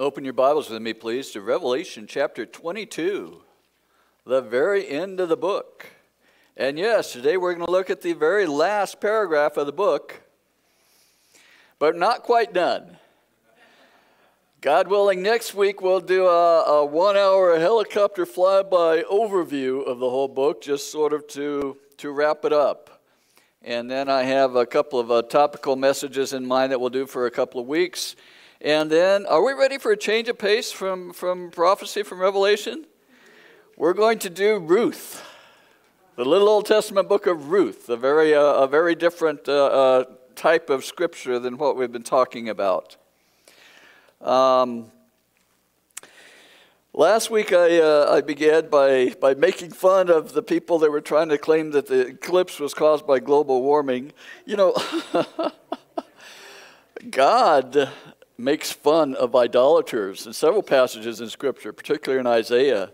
Open your Bibles with me, please, to Revelation chapter 22, the very end of the book. And yes, today we're going to look at the very last paragraph of the book, but not quite done. God willing, next week we'll do a one-hour helicopter flyby overview of the whole book, just sort of to wrap it up. And then I have a couple of topical messages in mind that we'll do for a couple of weeks. And then, are we ready for a change of pace from prophecy, from Revelation? We're going to do Ruth, the little Old Testament book of Ruth, a very different type of scripture than what we've been talking about. Last week I began by making fun of the people that were trying to claim that the eclipse was caused by global warming. You know, God makes fun of idolaters in several passages in Scripture, particularly in Isaiah.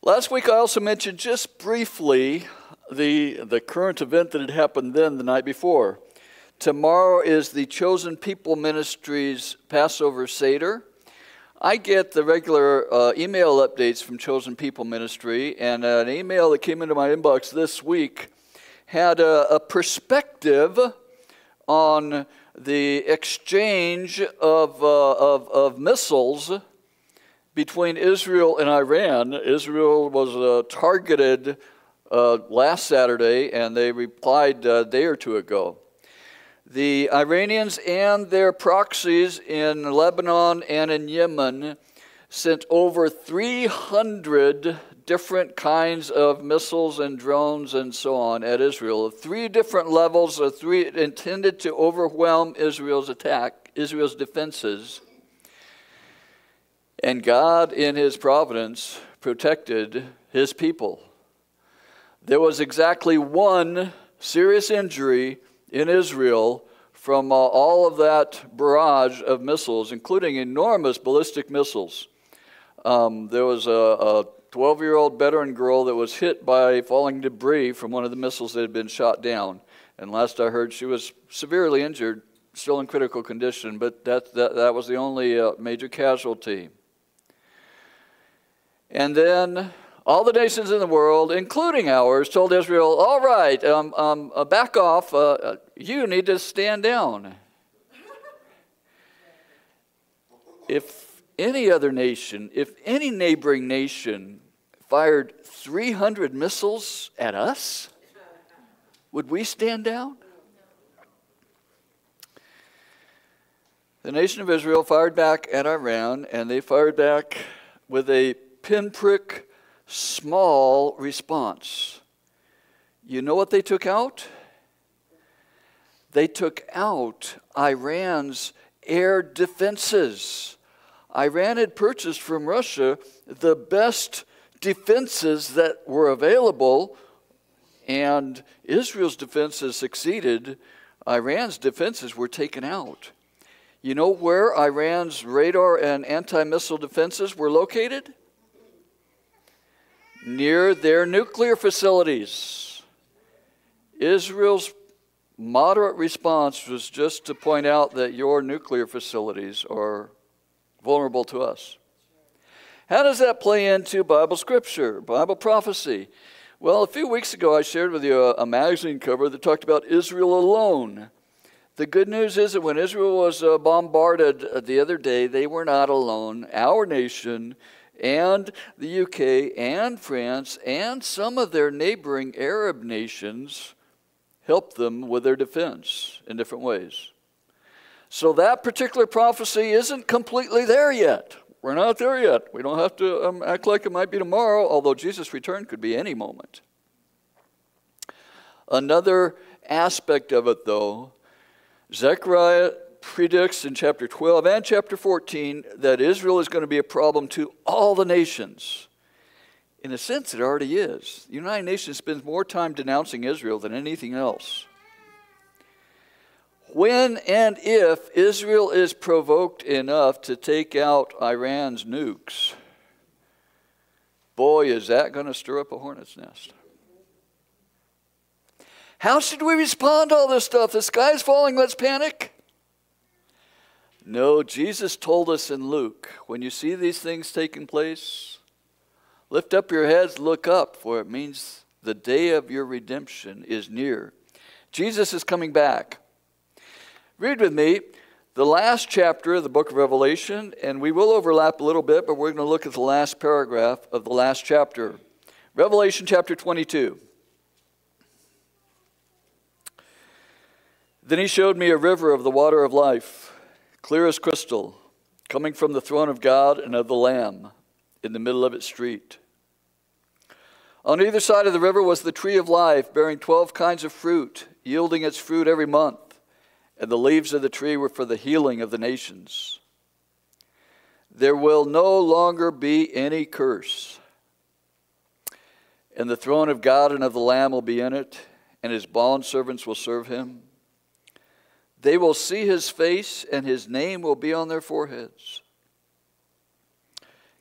Last week I also mentioned just briefly the current event that had happened then the night before. Tomorrow is the Chosen People Ministries Passover Seder. I get the regular email updates from Chosen People Ministry, and an email that came into my inbox this week had a perspective on the exchange of missiles between Israel and Iran. Israel was targeted last Saturday, and they replied a day or two ago. The Iranians and their proxies in Lebanon and in Yemen sent over 300 different kinds of missiles and drones and so on at Israel. Three different levels, or three intended to overwhelm Israel's attack, Israel's defenses. And God, in His providence, protected His people. There was exactly one serious injury in Israel from all of that barrage of missiles, including enormous ballistic missiles. There was a 12-year-old veteran girl that was hit by falling debris from one of the missiles that had been shot down. And last I heard, she was severely injured, still in critical condition, but that was the only major casualty. And then all the nations in the world, including ours, told Israel, all right, back off, you need to stand down. If any other nation, if any neighboring nation fired 300 missiles at us, would we stand down? The nation of Israel fired back at Iran, and they fired back with a pinprick small response. You know what they took out? They took out Iran's air defenses. Iran had purchased from Russia the best defenses that were available, and Israel's defenses succeeded. Iran's defenses were taken out. You know where Iran's radar and anti-missile defenses were located? Near their nuclear facilities. Israel's moderate response was just to point out that your nuclear facilities are vulnerable to us. How does that play into Bible scripture, Bible prophecy? Well, a few weeks ago I shared with you a magazine cover that talked about Israel alone. The good news is that when Israel was bombarded the other day, they were not alone. Our nation and the UK and France and some of their neighboring Arab nations helped them with their defense in different ways. So that particular prophecy isn't completely there yet. We're not there yet. We don't have to act like it might be tomorrow, although Jesus' return could be any moment. Another aspect of it, though, Zechariah predicts in chapter 12 and chapter 14 that Israel is going to be a problem to all the nations. In a sense, it already is. The United Nations spends more time denouncing Israel than anything else. When and if Israel is provoked enough to take out Iran's nukes, boy, is that going to stir up a hornet's nest. How should we respond to all this stuff? The sky's falling, let's panic. No, Jesus told us in Luke, when you see these things taking place, lift up your heads, look up, for it means the day of your redemption is near. Jesus is coming back. Read with me the last chapter of the book of Revelation, and we will overlap a little bit, but we're going to look at the last paragraph of the last chapter. Revelation chapter 22. Then he showed me a river of the water of life, clear as crystal, coming from the throne of God and of the Lamb, in the middle of its street. On either side of the river was the tree of life, bearing 12 kinds of fruit, yielding its fruit every month, and the leaves of the tree were for the healing of the nations. There will no longer be any curse, and the throne of God and of the Lamb will be in it, and his bondservants will serve him. They will see his face, and his name will be on their foreheads.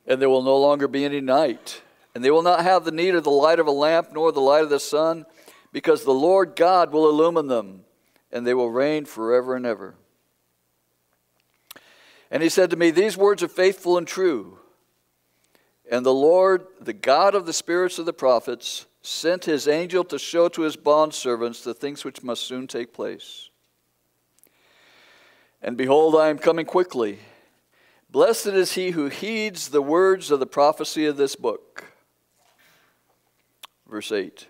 And there will no longer be any night. And they will not have the need of the light of a lamp, nor the light of the sun, because the Lord God will illumine them, and they will reign forever and ever. And he said to me, these words are faithful and true. And the Lord, the God of the spirits of the prophets, sent his angel to show to his bondservants the things which must soon take place. And behold, I am coming quickly. Blessed is he who heeds the words of the prophecy of this book. Verse 8.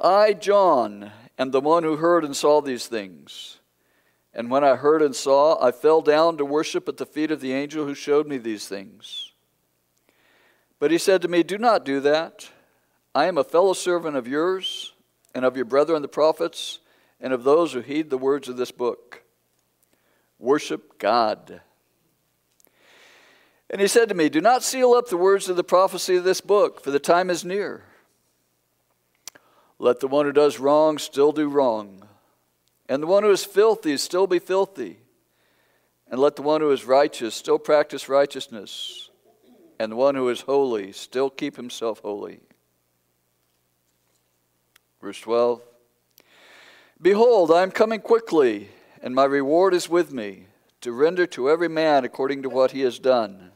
I, John, am the one who heard and saw these things. And when I heard and saw, I fell down to worship at the feet of the angel who showed me these things. But he said to me, do not do that. I am a fellow servant of yours, and of your brethren the prophets, and of those who heed the words of this book. Worship God. And he said to me, do not seal up the words of the prophecy of this book, for the time is near. Let the one who does wrong still do wrong, and the one who is filthy still be filthy, and let the one who is righteous still practice righteousness, and the one who is holy still keep himself holy. Verse 12. Behold, I am coming quickly, and my reward is with me, to render to every man according to what he has done.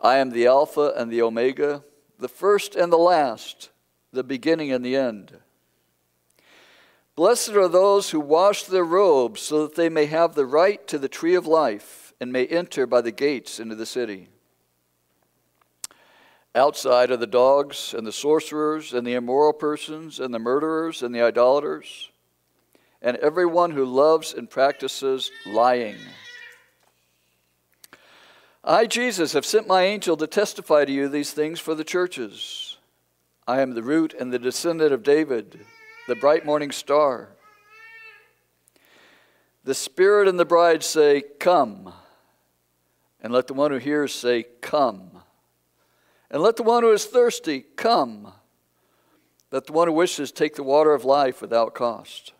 I am the Alpha and the Omega, the first and the last, the beginning and the end. Blessed are those who wash their robes, so that they may have the right to the tree of life, and may enter by the gates into the city. Outside are the dogs, and the sorcerers, and the immoral persons, and the murderers, and the idolaters, and everyone who loves and practices lying. I, Jesus, have sent my angel to testify to you these things for the churches. I am the root and the descendant of David, the bright morning star. The Spirit and the bride say, come. And let the one who hears say, come. And let the one who is thirsty, come. Let the one who wishes take the water of life without cost.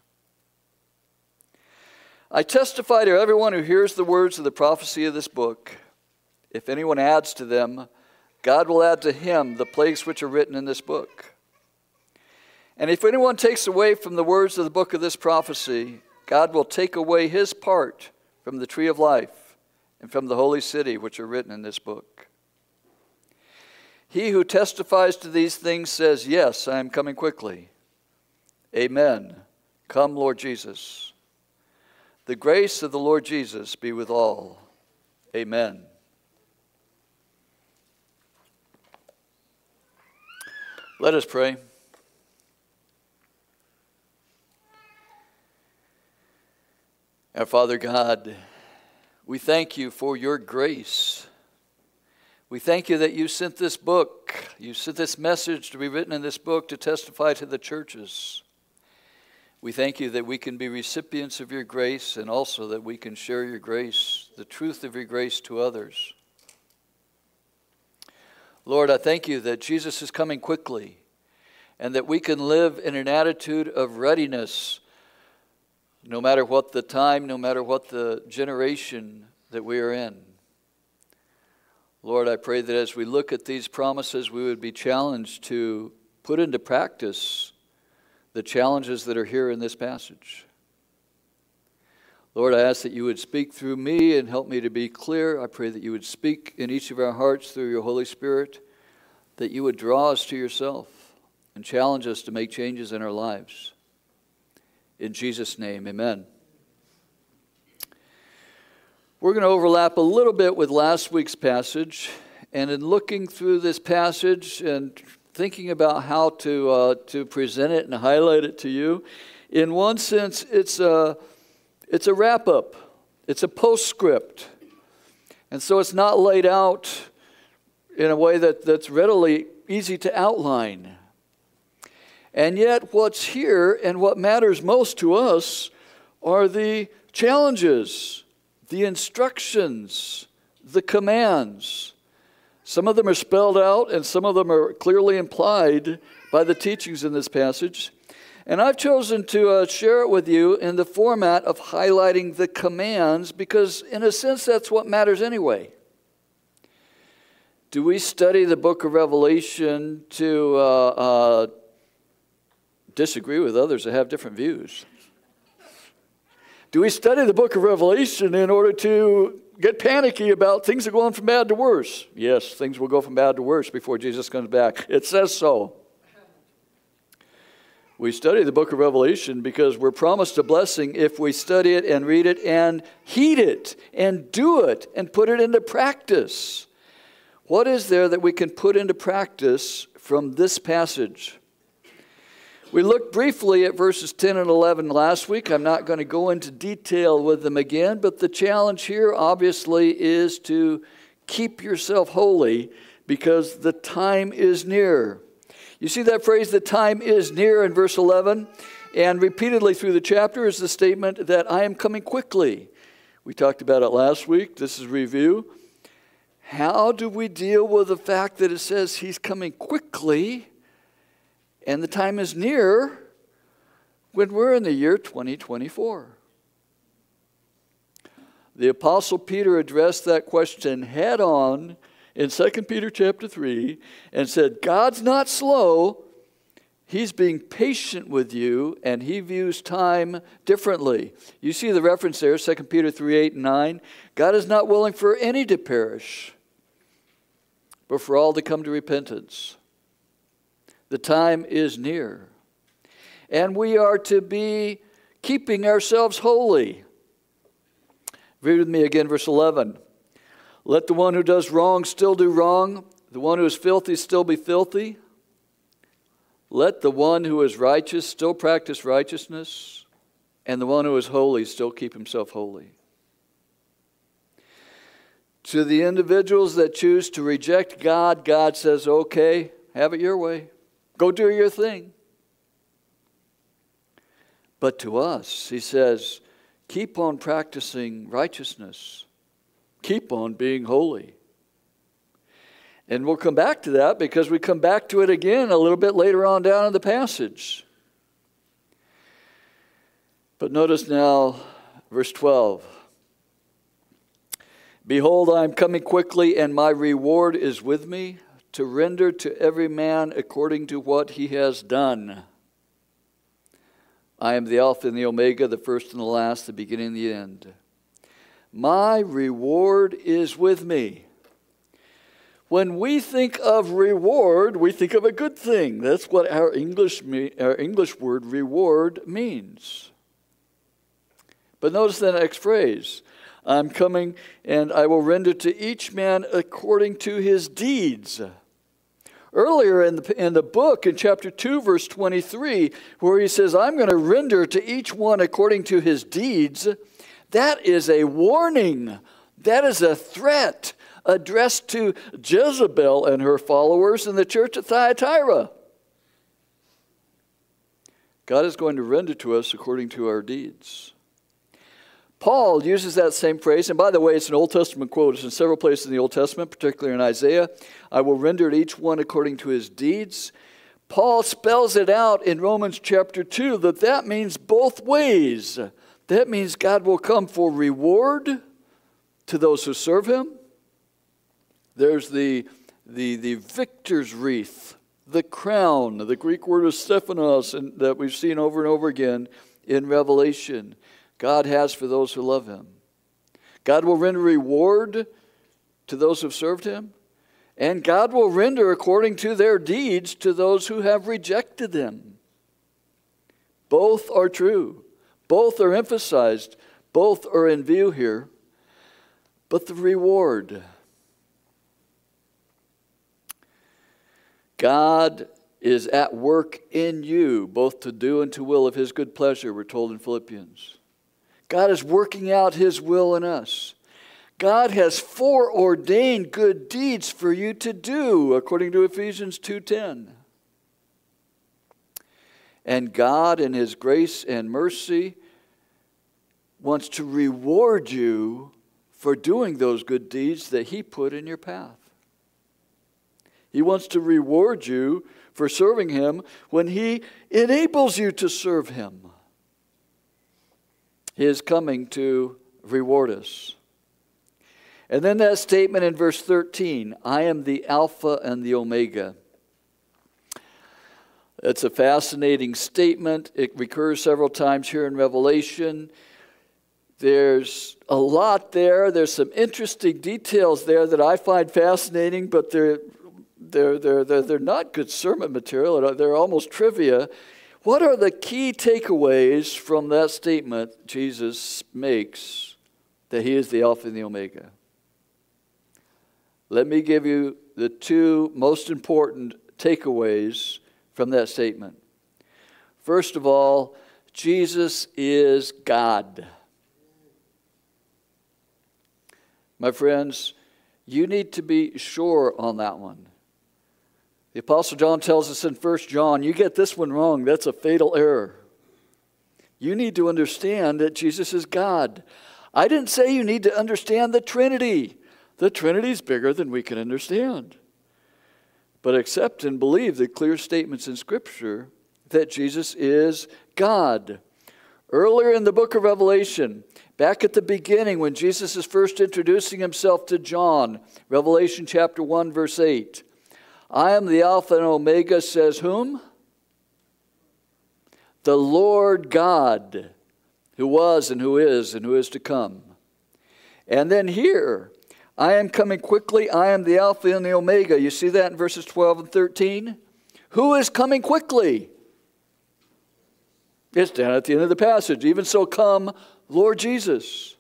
I testify to everyone who hears the words of the prophecy of this book. If anyone adds to them, God will add to him the plagues which are written in this book. And if anyone takes away from the words of the book of this prophecy, God will take away his part from the tree of life and from the holy city which are written in this book. He who testifies to these things says, yes, I am coming quickly. Amen. Come, Lord Jesus. The grace of the Lord Jesus be with all. Amen. Let us pray. Our Father God, we thank you for your grace. We thank you that you sent this book, you sent this message to be written in this book to testify to the churches. We thank you that we can be recipients of your grace, and also that we can share your grace, the truth of your grace, to others. Lord, I thank you that Jesus is coming quickly, and that we can live in an attitude of readiness, no matter what the time, no matter what the generation that we are in. Lord, I pray that as we look at these promises, we would be challenged to put into practice the challenges that are here in this passage. Lord, I ask that you would speak through me and help me to be clear. I pray that you would speak in each of our hearts through your Holy Spirit, that you would draw us to yourself and challenge us to make changes in our lives. In Jesus' name, amen. We're going to overlap a little bit with last week's passage. And in looking through this passage and thinking about how to present it and highlight it to you, in one sense, it's a wrap-up. It's a postscript. And so it's not laid out in a way that's readily easy to outline. And yet what's here and what matters most to us are the challenges, the instructions, the commands. Some of them are spelled out and some of them are clearly implied by the teachings in this passage. And I've chosen to share it with you in the format of highlighting the commands because, in a sense, that's what matters anyway. Do we study the book of Revelation to disagree with others that have different views? Do we study the book of Revelation in order to get panicky about things that are going from bad to worse? Yes, things will go from bad to worse before Jesus comes back. It says so. We study the book of Revelation because we're promised a blessing if we study it and read it and heed it and do it and put it into practice. What is there that we can put into practice from this passage? We looked briefly at verses 10 and 11 last week. I'm not going to go into detail with them again, but the challenge here obviously is to keep yourself holy because the time is near. You see that phrase, the time is near, in verse 11, and repeatedly through the chapter is the statement that I am coming quickly. We talked about it last week. This is review. How do we deal with the fact that it says he's coming quickly and the time is near when we're in the year 2024? The Apostle Peter addressed that question head on in 2 Peter chapter 3, and said, God's not slow. He's being patient with you, and he views time differently. You see the reference there, 2 Peter 3, 8, and 9. God is not willing for any to perish, but for all to come to repentance. The time is near. And we are to be keeping ourselves holy. Read with me again, verse 11. Let the one who does wrong still do wrong. The one who is filthy still be filthy. Let the one who is righteous still practice righteousness. And the one who is holy still keep himself holy. To the individuals that choose to reject God, God says, okay, have it your way. Go do your thing. But to us, he says, keep on practicing righteousness. Keep on being holy. And we'll come back to that because we come back to it again a little bit later on down in the passage. But notice now verse 12. Behold, I am coming quickly, and my reward is with me to render to every man according to what he has done. I am the Alpha and the Omega, the first and the last, the beginning and the end. My reward is with me. When we think of reward, we think of a good thing. That's what our English word reward means. But notice the next phrase. I'm coming and I will render to each man according to his deeds. Earlier in the book, in chapter 2, verse 23, where he says, I'm going to render to each one according to his deeds. That is a warning. That is a threat addressed to Jezebel and her followers in the church at Thyatira. God is going to render to us according to our deeds. Paul uses that same phrase, and by the way, it's an Old Testament quote. It's in several places in the Old Testament, particularly in Isaiah. I will render to each one according to his deeds. Paul spells it out in Romans chapter 2 that means both ways. That means God will come for reward to those who serve him. There's the victor's wreath, the crown, the Greek word is Stephanos, that we've seen over and over again in Revelation. God has for those who love him. God will render reward to those who have served him, and God will render according to their deeds to those who have rejected him. Both are true. Both are emphasized. Both are in view here. But the reward. God is at work in you, both to do and to will of his good pleasure, we're told in Philippians. God is working out his will in us. God has foreordained good deeds for you to do, according to Ephesians 2:10. And God, in his grace and mercy, wants to reward you for doing those good deeds that he put in your path. He wants to reward you for serving him when he enables you to serve him. He is coming to reward us. And then that statement in verse 13, I am the Alpha and the Omega. It's a fascinating statement. It recurs several times here in Revelation. There's a lot there. There's some interesting details there that I find fascinating, but they're not good sermon material. They're almost trivia. What are the key takeaways from that statement Jesus makes that he is the Alpha and the Omega? Let me give you the two most important takeaways from that statement. First of all, Jesus is God. My friends, you need to be sure on that one. The Apostle John tells us in 1 John, you get this one wrong, that's a fatal error. You need to understand that Jesus is God. I didn't say you need to understand the Trinity. The Trinity is bigger than we can understand. But accept and believe the clear statements in Scripture that Jesus is God. Earlier in the book of Revelation, back at the beginning when Jesus is first introducing himself to John, Revelation chapter 1, verse 8, I am the Alpha and Omega, says whom? The Lord God, who was and who is to come. And then here, I am coming quickly, I am the Alpha and the Omega. You see that in verses 12 and 13? Who is coming quickly? It's down at the end of the passage. Even so come, Lord Jesus.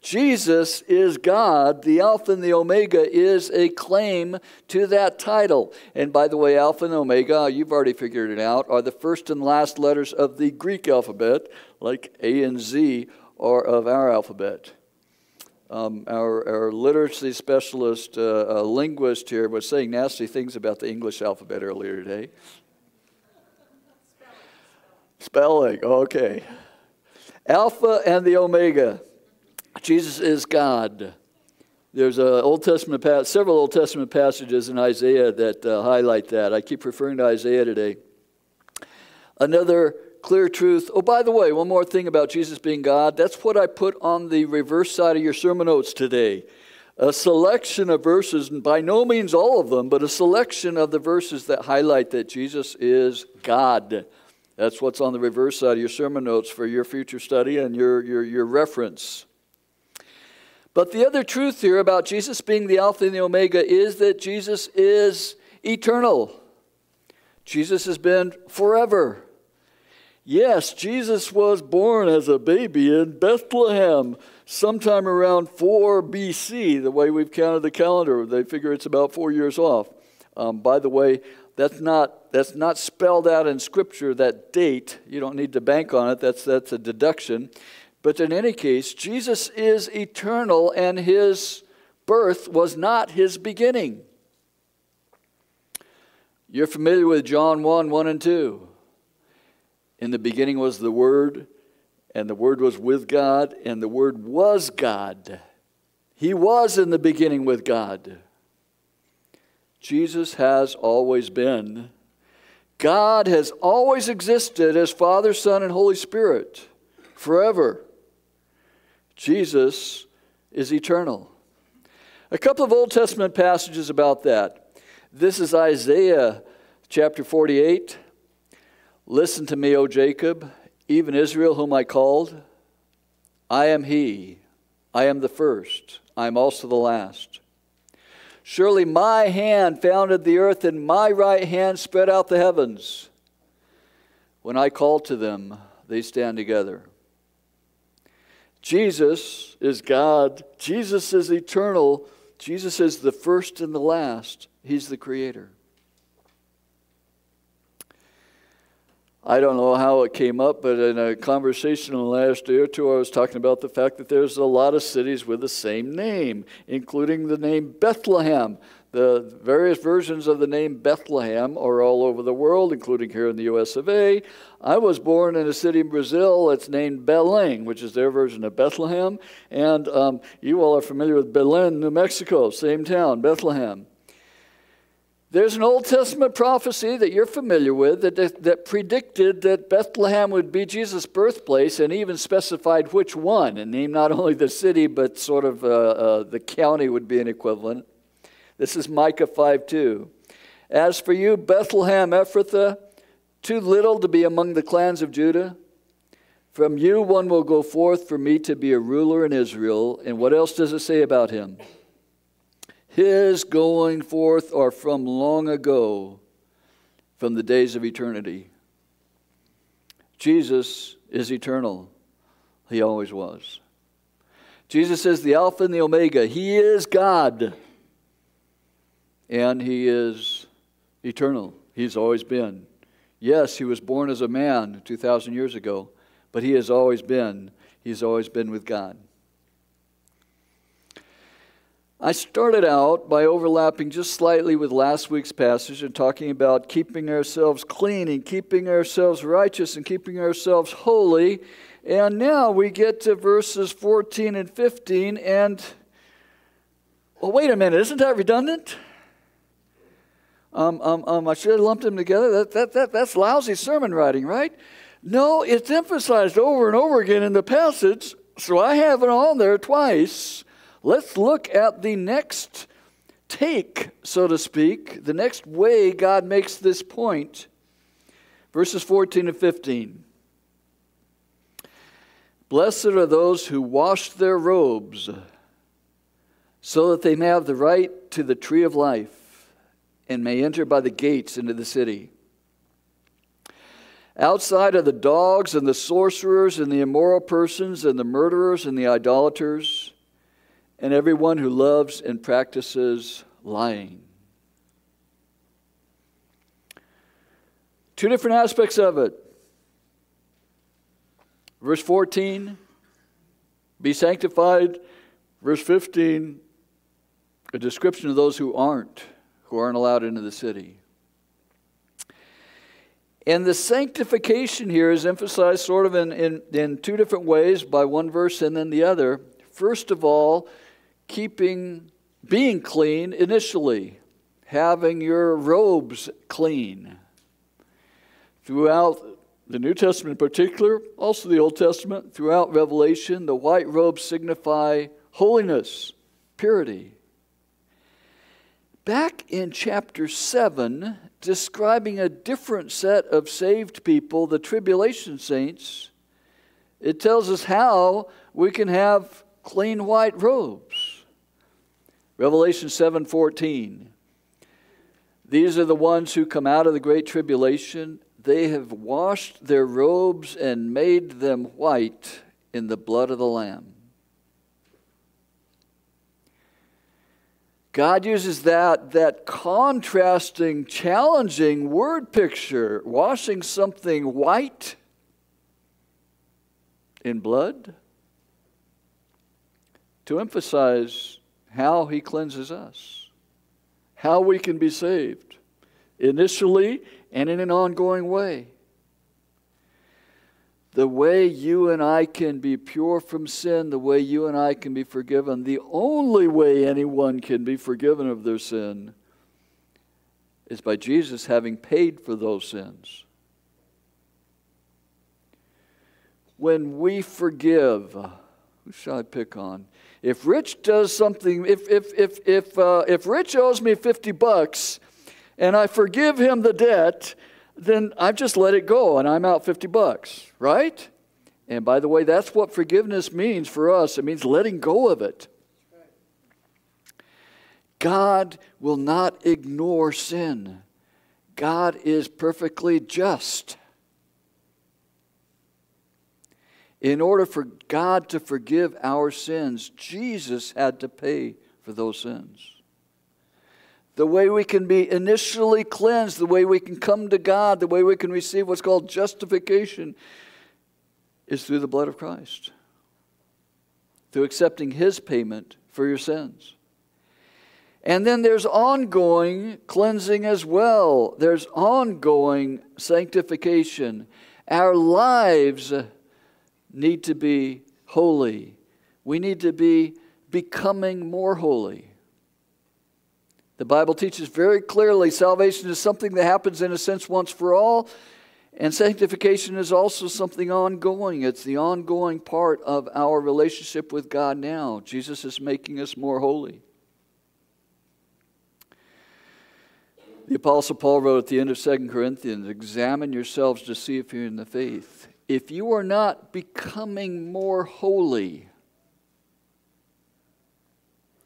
Jesus is God. The Alpha and the Omega is a claim to that title. And by the way, Alpha and Omega, you've already figured it out, are the first and last letters of the Greek alphabet, like A and Z are of our alphabet. Our literacy specialist, linguist here, was saying nasty things about the English alphabet earlier today. Spelling, okay. Alpha and the Omega. Jesus is God. There's several Old Testament passages in Isaiah that highlight that. I keep referring to Isaiah today. Another clear truth. Oh, by the way, one more thing about Jesus being God. That's what I put on the reverse side of your sermon notes today. A selection of verses, and by no means all of them, but a selection of the verses that highlight that Jesus is God. That's what's on the reverse side of your sermon notes for your future study and your reference. But the other truth here about Jesus being the Alpha and the Omega is that Jesus is eternal. Jesus has been forever. Yes, Jesus was born as a baby in Bethlehem sometime around 4 BC, the way we've counted the calendar. They figure it's about 4 years off. By the way, that's not spelled out in Scripture, that date. You don't need to bank on it. That's a deduction. But in any case, Jesus is eternal, and his birth was not his beginning. You're familiar with John 1, 1 and 2. In the beginning was the Word, and the Word was with God, and the Word was God. He was in the beginning with God. Jesus has always been. God has always existed as Father, Son, and Holy Spirit forever. Jesus is eternal. A couple of Old Testament passages about that. This is Isaiah chapter 48. Listen to me, O Jacob, even Israel whom I called. I am he, I am the first, I am also the last. Surely my hand founded the earth, and my right hand spread out the heavens. When I call to them, they stand together. Jesus is God. Jesus is eternal. Jesus is the first and the last. He's the creator. I don't know how it came up, but in a conversation in the last year or two, I was talking about the fact that there's a lot of cities with the same name, including the name Bethlehem. The various versions of the name Bethlehem are all over the world, including here in the U.S. of A. I was born in a city in Brazil that's named Belém, which is their version of Bethlehem. And you all are familiar with Belém, New Mexico, same town, Bethlehem. There's an Old Testament prophecy that you're familiar with that predicted that Bethlehem would be Jesus' birthplace, and even specified which one, and named not only the city, but sort of the county would be an equivalent. This is Micah 5:2. As for you, Bethlehem Ephrathah, too little to be among the clans of Judah, from you one will go forth for me to be a ruler in Israel. And what else does it say about him? His going forth are from long ago, from the days of eternity. Jesus is eternal. He always was. Jesus is the Alpha and the Omega. He is God. And he is eternal. He's always been. Yes, he was born as a man 2,000 years ago, but he has always been. He's always been with God. I started out by overlapping just slightly with last week's passage and talking about keeping ourselves clean and keeping ourselves righteous and keeping ourselves holy. And now we get to verses 14 and 15 and, well, wait a minute, isn't that redundant? I should have lumped them together. That's lousy sermon writing, right? No, it's emphasized over and over again in the passage, so I have it on there twice. Let's look at the next take, so to speak, the next way God makes this point. Verses 14 and 15. Blessed are those who wash their robes, so that they may have the right to the tree of life, and may enter by the gates into the city. Outside are the dogs and the sorcerers and the immoral persons and the murderers and the idolaters, and everyone who loves and practices lying. Two different aspects of it. Verse 14, be sanctified. Verse 15, a description of those who aren't allowed into the city. And the sanctification here is emphasized sort of in two different ways, by one verse and then the other. First of all, being clean initially, having your robes clean. Throughout the New Testament in particular, also the Old Testament, throughout Revelation, the white robes signify holiness, purity. Back in chapter 7, describing a different set of saved people, the tribulation saints, it tells us how we can have clean white robes. Revelation 7:14. These are the ones who come out of the great tribulation. They have washed their robes and made them white in the blood of the Lamb. God uses that contrasting, challenging word picture, washing something white in blood, to emphasize how he cleanses us, how we can be saved, initially and in an ongoing way. The way you and I can be pure from sin, the way you and I can be forgiven, the only way anyone can be forgiven of their sin is by Jesus having paid for those sins. When we forgive, who shall I pick on? If Rich does something, if Rich owes me $50 and I forgive him the debt, then I've just let it go and I'm out $50, right? And by the way, that's what forgiveness means for us. It means letting go of it. God will not ignore sin. God is perfectly just. In order for God to forgive our sins, Jesus had to pay for those sins. The way we can be initially cleansed, the way we can come to God, the way we can receive what's called justification is through the blood of Christ, through accepting His payment for your sins. And then there's ongoing cleansing as well. There's ongoing sanctification. Our lives need to be holy. We need to be becoming more holy. The Bible teaches very clearly salvation is something that happens in a sense once for all, and sanctification is also something ongoing. It's the ongoing part of our relationship with God now. Jesus is making us more holy. The Apostle Paul wrote at the end of 2 Corinthians, "Examine yourselves to see if you're in the faith." If you are not becoming more holy,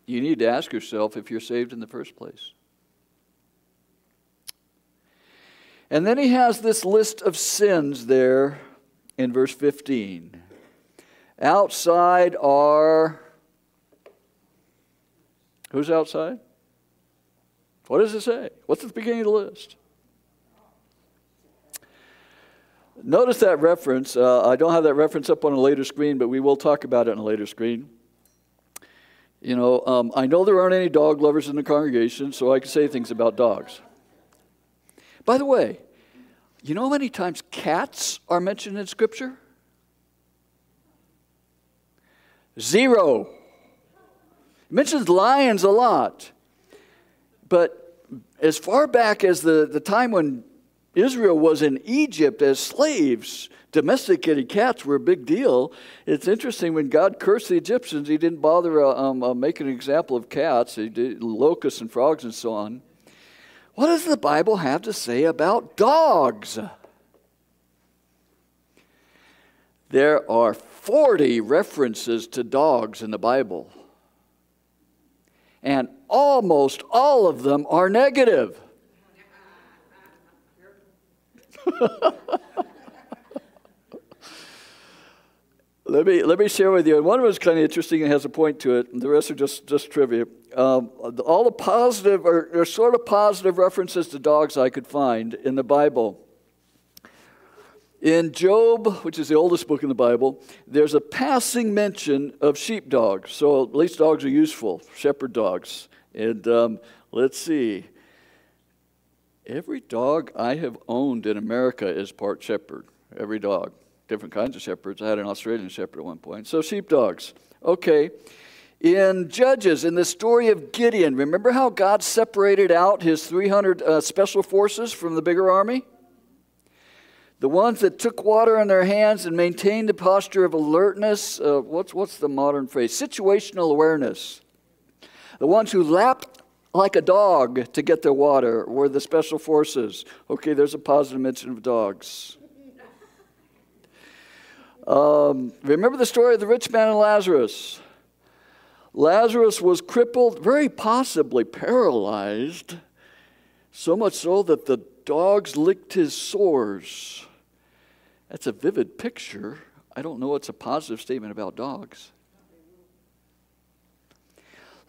you need to ask yourself if you're saved in the first place. And then he has this list of sins there in verse 15. Outside are... Who's outside? What does it say? What's at the beginning of the list? Notice that reference. I don't have that reference up on a later screen, but we will talk about it on a later screen. You know, I know there aren't any dog lovers in the congregation, so I can say things about dogs. By the way, you know how many times cats are mentioned in Scripture? 0. It mentions lions a lot. But as far back as the time when Israel was in Egypt as slaves, domesticated cats were a big deal. It's interesting, when God cursed the Egyptians, He didn't bother making an example of cats. He did locusts and frogs and so on. What does the Bible have to say about dogs? There are 40 references to dogs in the Bible. And almost all of them are negative. Let me share with you. One was kind of interesting and has a point to it, and the rest are just trivia. All the positive or sort of positive references to dogs I could find in the Bible. In Job, which is the oldest book in the Bible, there's a passing mention of sheepdogs. So at least dogs are useful, shepherd dogs. And let's see. Every dog I have owned in America is part shepherd. Every dog. Different kinds of shepherds. I had an Australian shepherd at one point. So sheepdogs. Okay. In Judges, in the story of Gideon, remember how God separated out his 300 special forces from the bigger army? The ones that took water in their hands and maintained the posture of alertness. What's the modern phrase? Situational awareness. The ones who lapped like a dog to get their water were the special forces. Okay, there's a positive mention of dogs. Remember the story of the rich man and Lazarus? Lazarus was crippled, very possibly paralyzed, so much so that the dogs licked his sores. That's a vivid picture. I don't know what's a positive statement about dogs.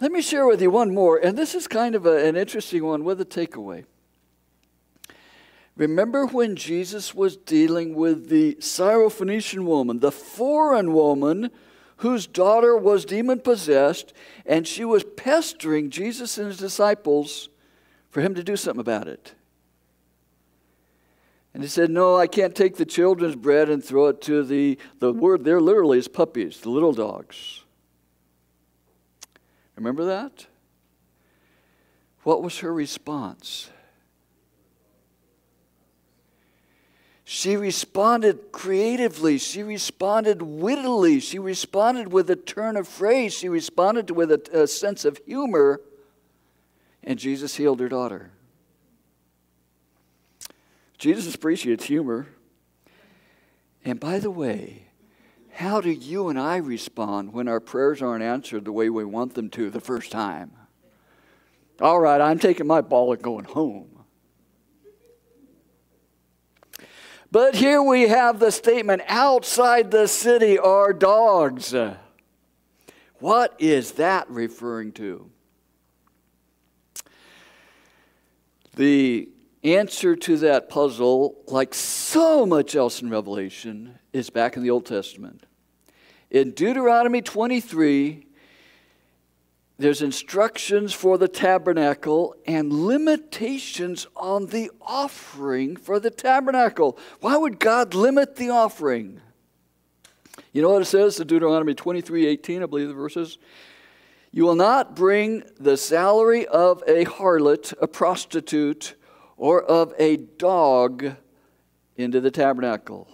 Let me share with you one more, and this is kind of an interesting one with a takeaway. Remember when Jesus was dealing with the Syrophoenician woman, the foreign woman whose daughter was demon-possessed, and she was pestering Jesus and His disciples for Him to do something about it. And He said, no, I can't take the children's bread and throw it to the word there literally is puppies, the little dogs. Remember that? What was her response? She responded creatively. She responded wittily. She responded with a turn of phrase. She responded with a sense of humor. And Jesus healed her daughter. Jesus appreciates humor. And by the way, How do you and I respond when our prayers aren't answered the way we want them to the first time? All right, I'm taking my ball and going home. But here we have the statement, outside the city are dogs. What is that referring to? The answer to that puzzle, like so much else in Revelation, is back in the Old Testament. In Deuteronomy 23, there's instructions for the tabernacle and limitations on the offering for the tabernacle. Why would God limit the offering? You know what it says in Deuteronomy 23:18, I believe the verses. You will not bring the salary of a harlot, a prostitute, or of a dog into the tabernacle.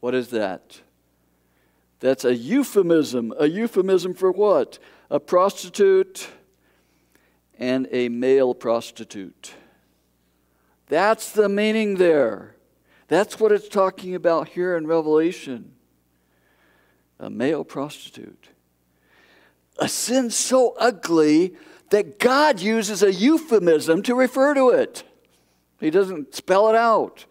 What is that? That's a euphemism. A euphemism for what? A prostitute and a male prostitute. That's the meaning there. That's what it's talking about here in Revelation. A male prostitute. A sin so ugly that God uses a euphemism to refer to it. He doesn't spell it out.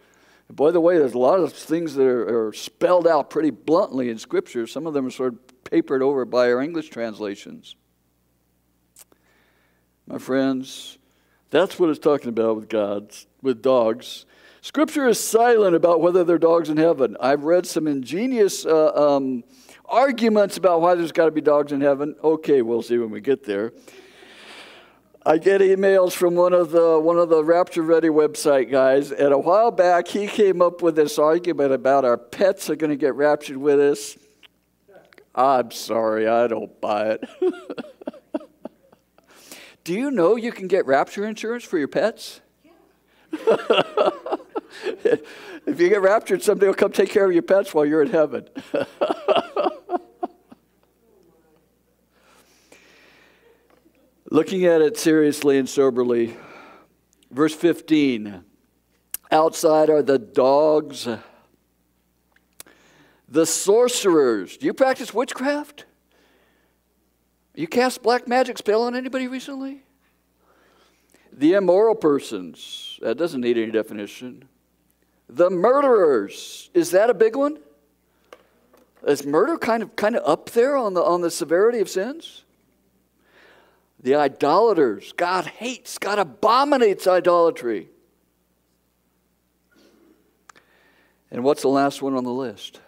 And by the way, there's a lot of things that are spelled out pretty bluntly in Scripture. Some of them are sort of papered over by our English translations. My friends, that's what it's talking about with dogs. Scripture is silent about whether they're dogs in heaven. I've read some ingenious arguments about why there's got to be dogs in heaven. Okay, we'll see when we get there. I get emails from one of the Rapture Ready website guys, and a while back he came up with this argument about our pets are going to get raptured with us. I'm sorry, I don't buy it. Do you know you can get rapture insurance for your pets? Yeah. If you get raptured, somebody will come take care of your pets while you're in heaven. Looking at it seriously and soberly, verse 15, outside are the dogs, the sorcerers. Do you practice witchcraft? You cast black magic spell on anybody recently? The immoral persons, that doesn't need any definition. The murderers, is that a big one? Is murder kind of up there on the severity of sins? The idolaters, God hates, God abominates idolatry. And what's the last one on the list?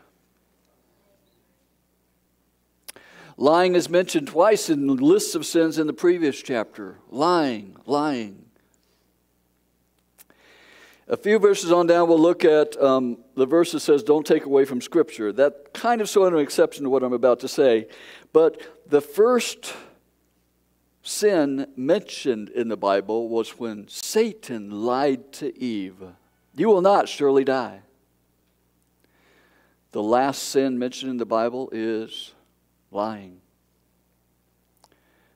Lying is mentioned twice in the lists of sins in the previous chapter. Lying, lying. A few verses on down, we'll look at the verse that says, don't take away from Scripture. That kind of sort of an exception to what I'm about to say. But the first sin mentioned in the Bible was when Satan lied to Eve. You will not surely die. The last sin mentioned in the Bible is lying.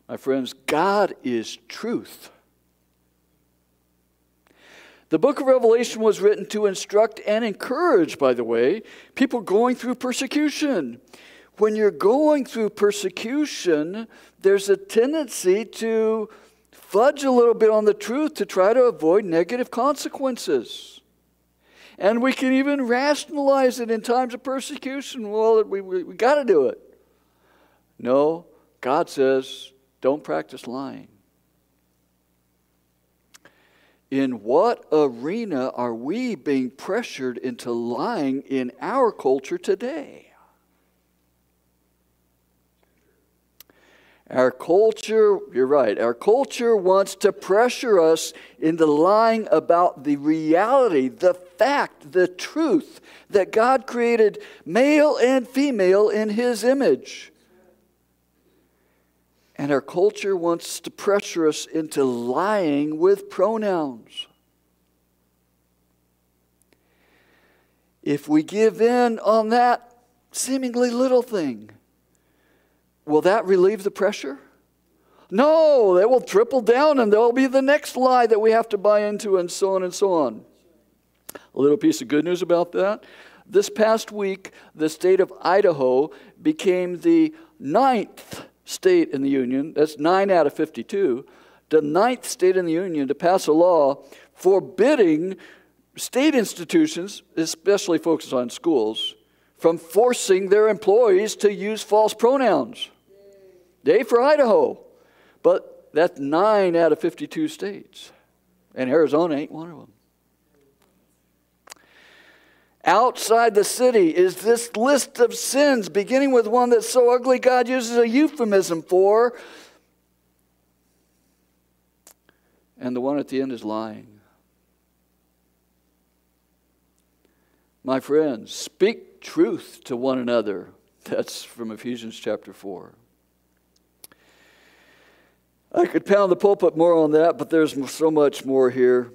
My friends, God is truth. The book of Revelation was written to instruct and encourage, by the way, people going through persecution. When you're going through persecution, there's a tendency to fudge a little bit on the truth to try to avoid negative consequences. And we can even rationalize it in times of persecution. Well, we got to do it. No, God says, don't practice lying. In what arena are we being pressured into lying in our culture today? Our culture, you're right, our culture wants to pressure us into lying about the reality, the fact, the truth that God created male and female in His image. And our culture wants to pressure us into lying with pronouns. If we give in on that seemingly little thing, will that relieve the pressure? No, that will triple down and there will be the next lie that we have to buy into, and so on and so on. A little piece of good news about that. This past week, the state of Idaho became the 9th state in the Union. That's 9 out of 52. The 9th state in the Union to pass a law forbidding state institutions, especially focused on schools, from forcing their employees to use false pronouns. Day for Idaho. But that's 9 out of 52 states. And Arizona ain't one of them. Outside the city is this list of sins, beginning with one that's so ugly God uses a euphemism for. And the one at the end is lying. My friends, speak truth to one another. That's from Ephesians chapter 4. I could pound the pulpit more on that, but there's so much more here.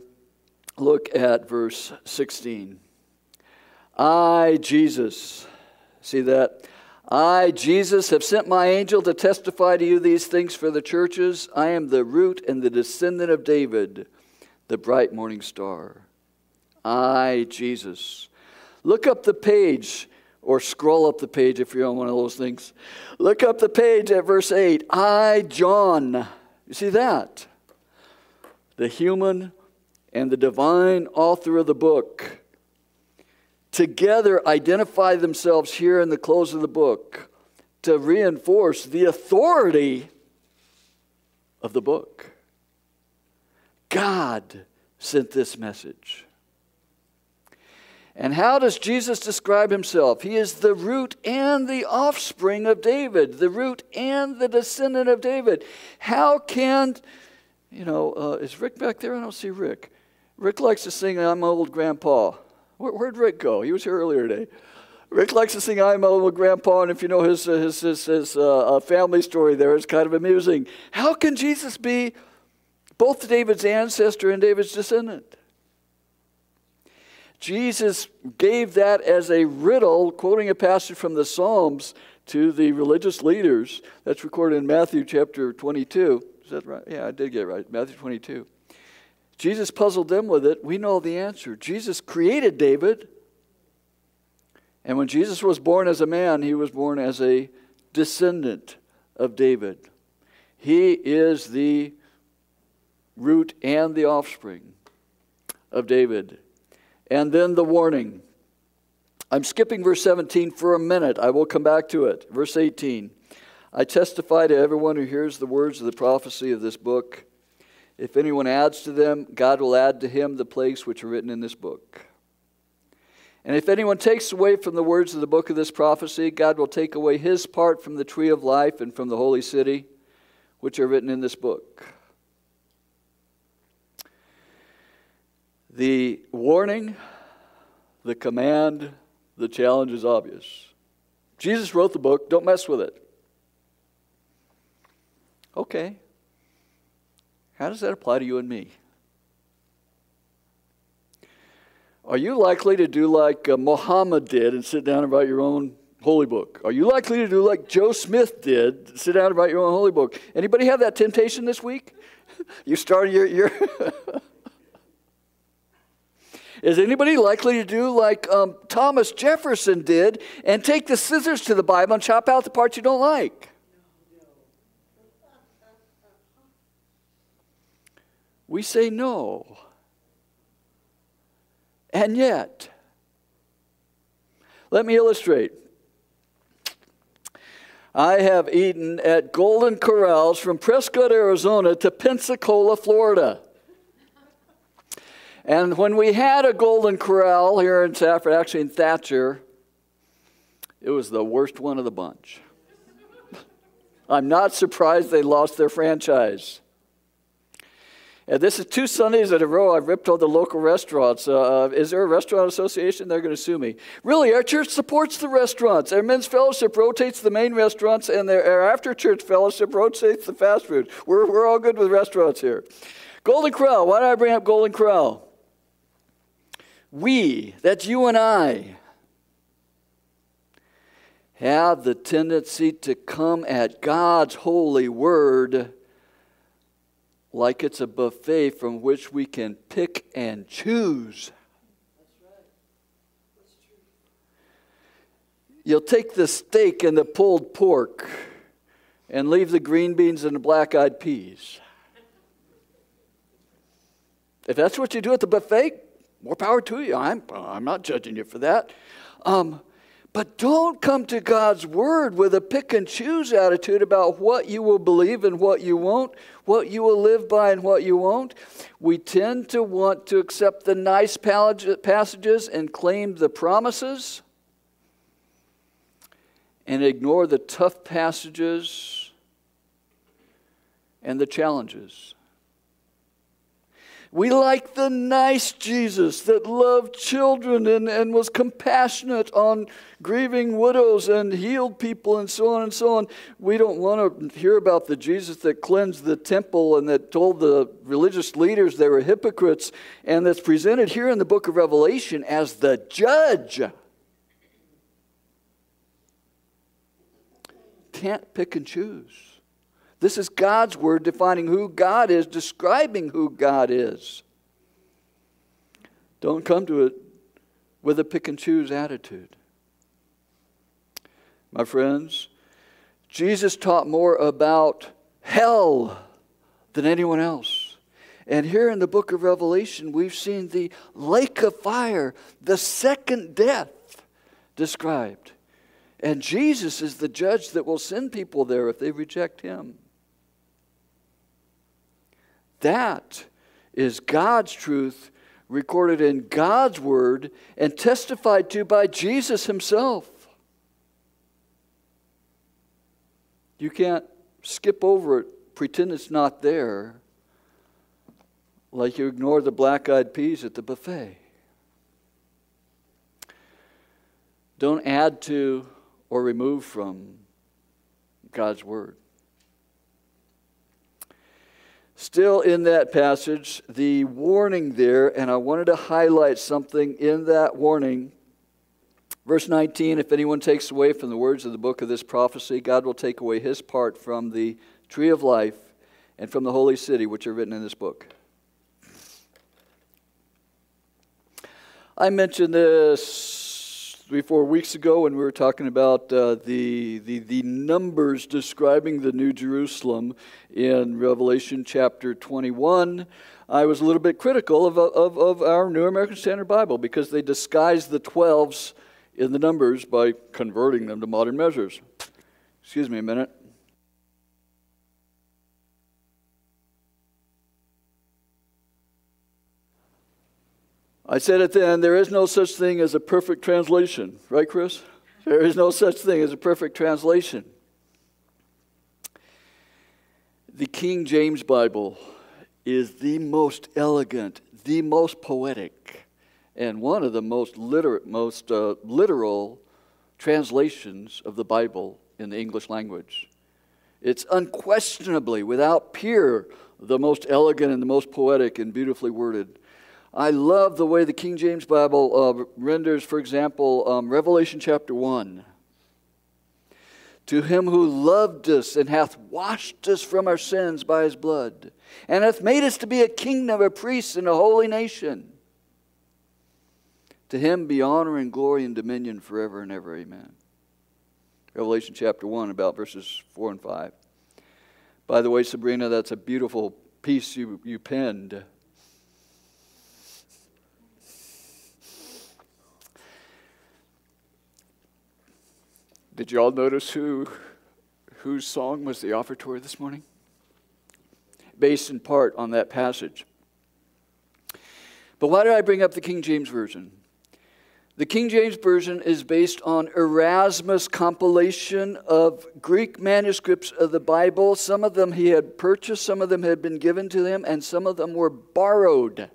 Look at verse 16. I, Jesus, see that? I, Jesus, have sent my angel to testify to you these things for the churches. I am the root and the descendant of David, the bright morning star. I, Jesus. Look up the page, or scroll up the page if you're on one of those things. Look up the page at verse 8. I, John. You see that? The human and the divine author of the book together identify themselves here in the close of the book to reinforce the authority of the book. God sent this message. And how does Jesus describe himself? He is the root and the offspring of David, the root and the descendant of David. How can, is Rick back there? I don't see Rick. Rick likes to sing, I'm Old Grandpa. Where'd Rick go? He was here earlier today. Rick likes to sing I'm Old Grandpa, and if you know his family story there, it's kind of amusing. How can Jesus be both David's ancestor and David's descendant? Jesus gave that as a riddle, quoting a passage from the Psalms to the religious leaders. That's recorded in Matthew chapter 22. Is that right? Yeah, I did get it right. Matthew 22. Jesus puzzled them with it. We know the answer. Jesus created David. And when Jesus was born as a man, he was born as a descendant of David. He is the root and the offspring of David. And then the warning. I'm skipping verse 17 for a minute. I will come back to it. Verse 18. I testify to everyone who hears the words of the prophecy of this book. If anyone adds to them, God will add to him the plagues which are written in this book. And if anyone takes away from the words of the book of this prophecy, God will take away his part from the tree of life and from the holy city, which are written in this book. The warning, the command, the challenge is obvious. Jesus wrote the book. Don't mess with it. Okay. How does that apply to you and me? Are you likely to do like Muhammad did and sit down and write your own holy book? Are you likely to do like Joe Smith did, sit down and write your own holy book? Anybody have that temptation this week? You started your Is anybody likely to do like Thomas Jefferson did and take the scissors to the Bible and chop out the parts you don't like? We say no. And yet, let me illustrate. I have eaten at Golden Corrals from Prescott, Arizona to Pensacola, Florida. And when we had a Golden Corral here in Safford, actually in Thatcher, it was the worst one of the bunch. I'm not surprised they lost their franchise. And this is 2 Sundays in a row I've ripped on the local restaurants. Is there a restaurant association? They're going to sue me. Really, our church supports the restaurants. Our men's fellowship rotates the main restaurants, and our after-church fellowship rotates the fast food. We're all good with restaurants here. Golden Corral. Why did I bring up Golden Corral? We, that's you and I, have the tendency to come at God's holy word like it's a buffet from which we can pick and choose. That's right. That's true. You'll take the steak and the pulled pork and leave the green beans and the black-eyed peas. If that's what you do at the buffet, more power to you. I'm not judging you for that. But don't come to God's word with a pick and choose attitude about what you will believe and what you won't, what you will live by and what you won't. We tend to want to accept the nice passages and claim the promises and ignore the tough passages and the challenges. We like the nice Jesus that loved children and was compassionate on grieving widows and healed people and so on and so on. We don't want to hear about the Jesus that cleansed the temple and that told the religious leaders they were hypocrites, and that's presented here in the book of Revelation as the judge. Can't pick and choose. This is God's word defining who God is, describing who God is. Don't come to it with a pick and choose attitude. My friends, Jesus taught more about hell than anyone else. And here in the book of Revelation, we've seen the lake of fire, the second death described. And Jesus is the judge that will send people there if they reject him. That is God's truth recorded in God's word and testified to by Jesus himself. You can't skip over it, pretend it's not there, like you ignore the black-eyed peas at the buffet. Don't add to or remove from God's word. Still in that passage, the warning there, and I wanted to highlight something in that warning. Verse 19, if anyone takes away from the words of the book of this prophecy, God will take away his part from the tree of life and from the holy city, which are written in this book. I mentioned this 3 or 4 weeks ago when we were talking about the numbers describing the New Jerusalem in Revelation chapter 21, I was a little bit critical of our New American Standard Bible because they disguised the 12s in the numbers by converting them to modern measures. Excuse me a minute. I said it then, there is no such thing as a perfect translation. Right, Chris? There is no such thing as a perfect translation. The King James Bible is the most elegant, the most poetic, and one of the most literal translations of the Bible in the English language. It's unquestionably, without peer, the most elegant and the most poetic and beautifully worded. I love the way the King James Bible renders, for example, Revelation chapter 1. To him who loved us and hath washed us from our sins by his blood, and hath made us to be a kingdom, a priest, and a holy nation. To him be honor and glory and dominion forever and ever. Amen. Revelation chapter 1, about verses 4 and 5. By the way, Sabrina, that's a beautiful piece you penned. Did you all notice whose song was the offertory this morning? Based in part on that passage. But why did I bring up the King James Version? The King James Version is based on Erasmus' compilation of Greek manuscripts of the Bible. Some of them he had purchased, some of them had been given to him, and some of them were borrowed.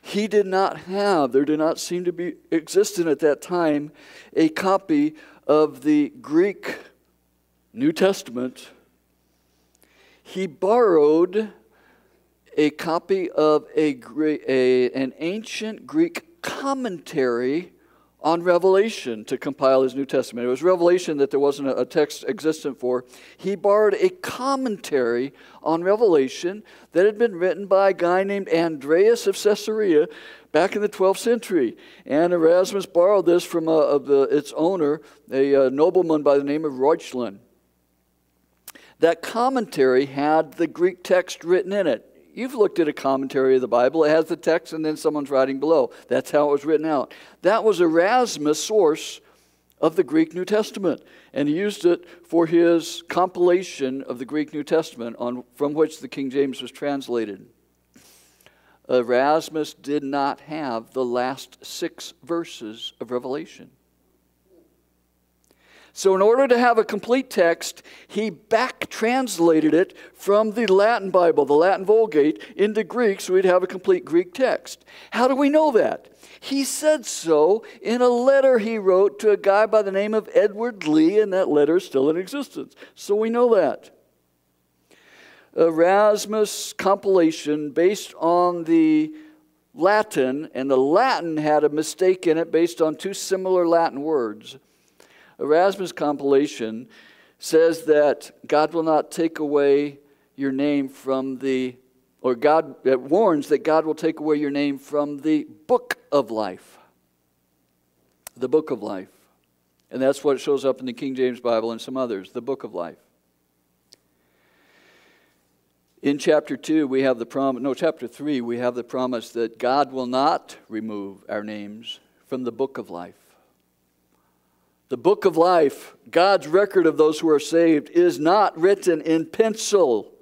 He did not have, there did not seem to be existent at that time, a copy of the Greek New Testament. He borrowed a copy of an ancient Greek commentary on Revelation to compile his New Testament. It was Revelation that there wasn't a text existent for. He borrowed a commentary on Revelation that had been written by a guy named Andreas of Caesarea back in the 12th century. And Erasmus borrowed this from its owner, a nobleman by the name of Reuchlin. That commentary had the Greek text written in it. You've looked at a commentary of the Bible. It has the text and then someone's writing below. That's how it was written out. That was Erasmus' source of the Greek New Testament. And he used it for his compilation of the Greek New Testament from which the King James was translated. Erasmus did not have the last 6 verses of Revelation. So in order to have a complete text, he back-translated it from the Latin Bible, the Latin Vulgate, into Greek so we'd have a complete Greek text. How do we know that? He said so in a letter he wrote to a guy by the name of Edward Lee, and that letter is still in existence. So we know that. Erasmus' compilation based on the Latin, and the Latin had a mistake in it based on 2 similar Latin words. Erasmus' compilation says that God will not take away your name from the, or God, it warns that God will take away your name from the book of life. The book of life. And that's what shows up in the King James Bible and some others, the book of life. In chapter 2, we have the promise, no, chapter 3, we have the promise that God will not remove our names from the book of life. The book of life, God's record of those who are saved, is not written in pencil.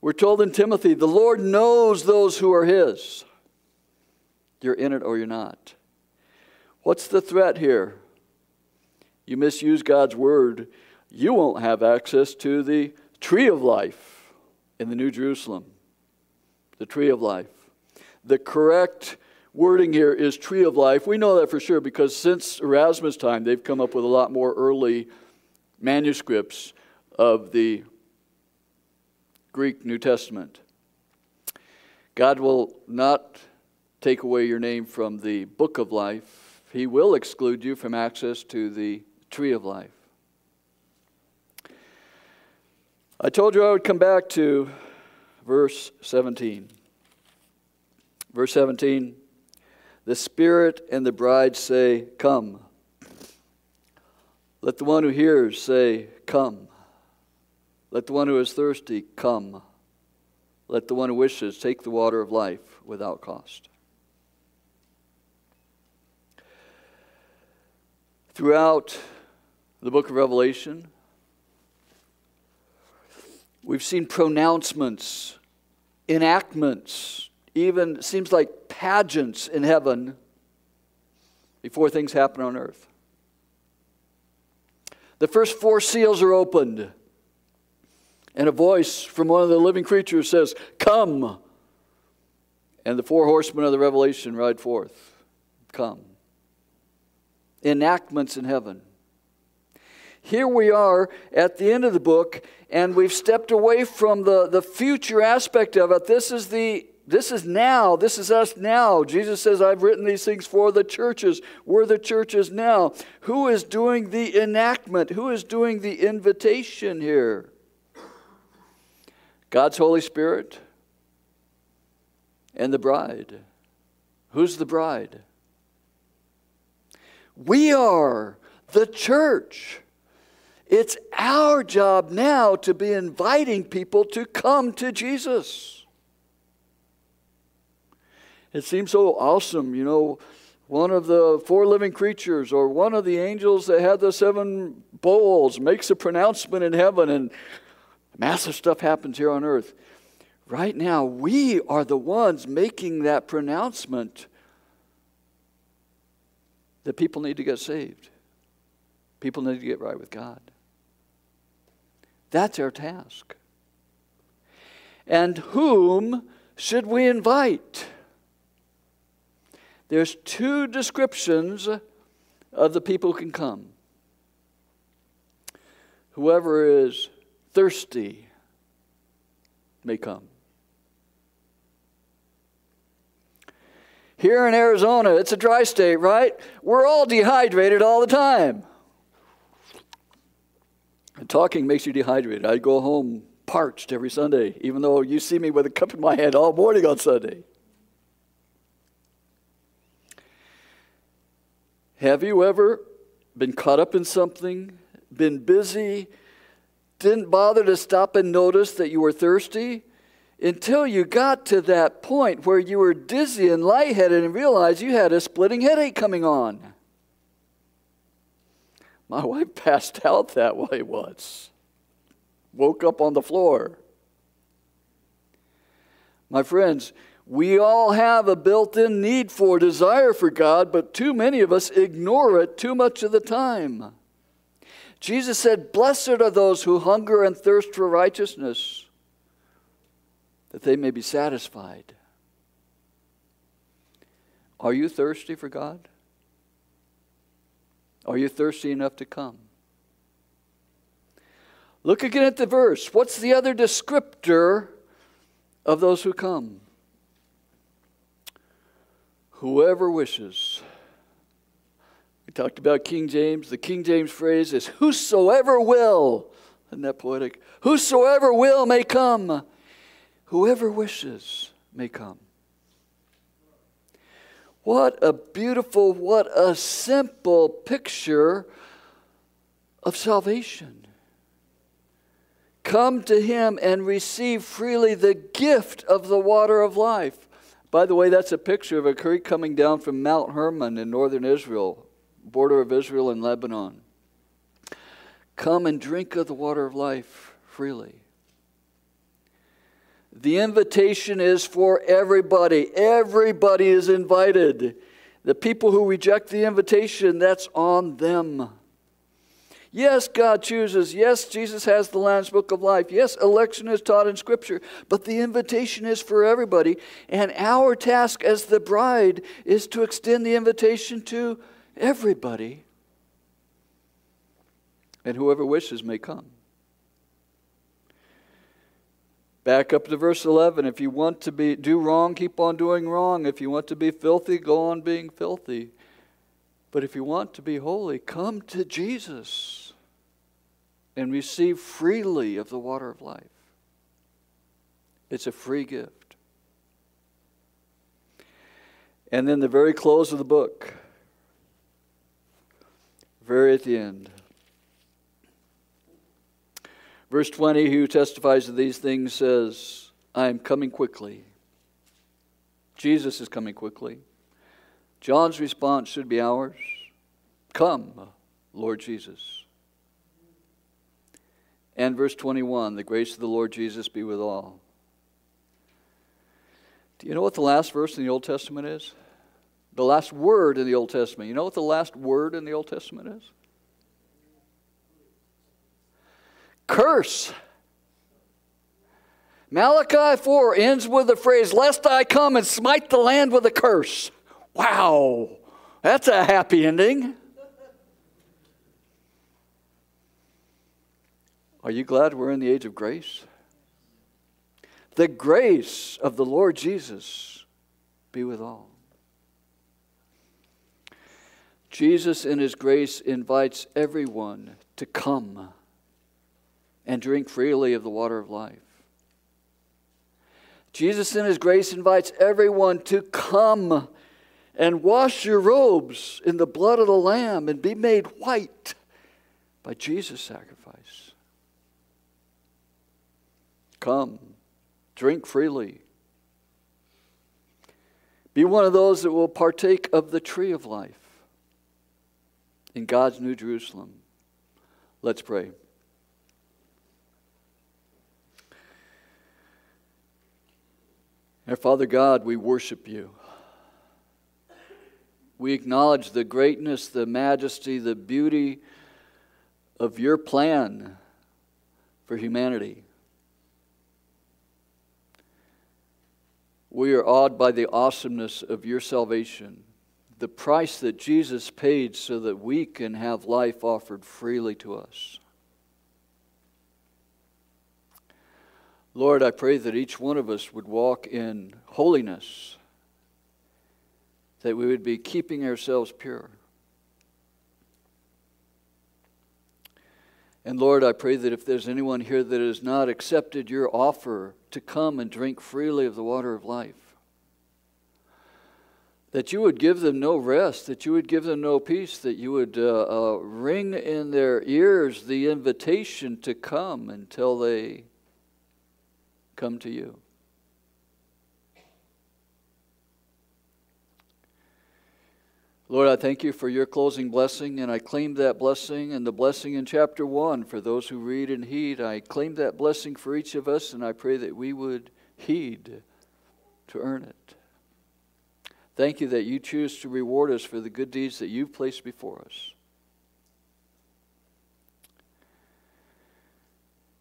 We're told in Timothy, the Lord knows those who are His. You're in it or you're not. What's the threat here? You misuse God's word, you won't have access to the tree of life in the New Jerusalem. The tree of life. The correct wording here is tree of life. We know that for sure because since Erasmus' time, they've come up with a lot more early manuscripts of the Greek New Testament. God will not take away your name from the book of life. He will exclude you from access to the tree of life. I told you I would come back to verse 17. Verse 17. The Spirit and the bride say, come. Let the one who hears say, come. Let the one who is thirsty, come. Let the one who wishes take the water of life without cost. Throughout the book of Revelation, we've seen pronouncements, enactments, even seems like pageants in heaven before things happen on earth. The first 4 seals are opened, and a voice from one of the living creatures says, come. And the 4 horsemen of the Revelation ride forth. Come. Enactments in heaven. Here we are at the end of the book, and we've stepped away from the future aspect of it. This is now. This is us now. Jesus says, I've written these things for the churches. We're the churches now. Who is doing the enactment? Who is doing the invitation here? God's Holy Spirit and the bride. Who's the bride? We are the church. It's our job now to be inviting people to come to Jesus. It seems so awesome, you know, one of the 4 living creatures or one of the angels that had the 7 bowls makes a pronouncement in heaven and massive stuff happens here on earth. Right now, we are the ones making that pronouncement that people need to get saved. People need to get right with God. That's our task. And whom should we invite? There's 2 descriptions of the people who can come. Whoever is thirsty may come. Here in Arizona, it's a dry state, right? We're all dehydrated all the time. And talking makes you dehydrated. I go home parched every Sunday, even though you see me with a cup in my hand all morning on Sunday. Have you ever been caught up in something, been busy, didn't bother to stop and notice that you were thirsty until you got to that point where you were dizzy and lightheaded and realized you had a splitting headache coming on? My wife passed out that way once. Woke up on the floor. My friends, we all have a built-in need for desire for God, but too many of us ignore it too much of the time. Jesus said, "Blessed are those who hunger and thirst for righteousness, that they may be satisfied." Are you thirsty for God? Are you thirsty enough to come? Look again at the verse. What's the other descriptor of those who come? Whoever wishes. We talked about King James. The King James phrase is, whosoever will. Isn't that poetic? Whosoever will may come. Whoever wishes may come. What a beautiful, what a simple picture of salvation. Come to him and receive freely the gift of the water of life. By the way, that's a picture of a creek coming down from Mount Hermon in northern Israel, border of Israel and Lebanon. Come and drink of the water of life freely. The invitation is for everybody. Everybody is invited. The people who reject the invitation, that's on them. Yes, God chooses. Yes, Jesus has the Lamb's Book of Life. Yes, election is taught in Scripture. But the invitation is for everybody. And our task as the bride is to extend the invitation to everybody. And whoever wishes may come. Back up to verse 11. If you want to do wrong, keep on doing wrong. If you want to be filthy, go on being filthy. But if you want to be holy, come to Jesus and receive freely of the water of life. It's a free gift. And then the very close of the book, very at the end. Verse 20, who testifies of these things says, I am coming quickly. Jesus is coming quickly. John's response should be ours. Come, Lord Jesus. And verse 21, the grace of the Lord Jesus be with all. Do you know what the last verse in the Old Testament is? The last word in the Old Testament. You know what the last word in the Old Testament is? Curse. Malachi 4 ends with the phrase, lest I come and smite the land with a curse. Wow, that's a happy ending. Are you glad we're in the age of grace? The grace of the Lord Jesus be with all. Jesus in his grace invites everyone to come and drink freely of the water of life. Jesus in his grace invites everyone to come and wash your robes in the blood of the Lamb and be made white by Jesus' sacrifice. Come, drink freely. Be one of those that will partake of the tree of life in God's New Jerusalem. Let's pray. Our Father God, we worship you. We acknowledge the greatness, the majesty, the beauty of your plan for humanity. We are awed by the awesomeness of your salvation, the price that Jesus paid so that we can have life offered freely to us. Lord, I pray that each one of us would walk in holiness that we would be keeping ourselves pure. And Lord, I pray that if there's anyone here that has not accepted your offer to come and drink freely of the water of life, that you would give them no rest, that you would give them no peace, that you would ring in their ears the invitation to come until they come to you. Lord, I thank you for your closing blessing, and I claim that blessing and the blessing in chapter 1 for those who read and heed. I claim that blessing for each of us, and I pray that we would heed to earn it. Thank you that you choose to reward us for the good deeds that you've placed before us.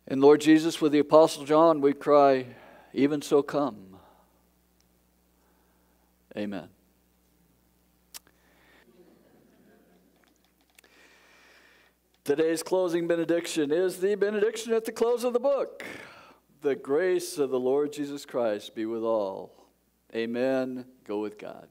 And Lord Jesus, with the Apostle John, we cry, even so come. Amen. Today's closing benediction is the benediction at the close of the book. The grace of the Lord Jesus Christ be with all. Amen. Go with God.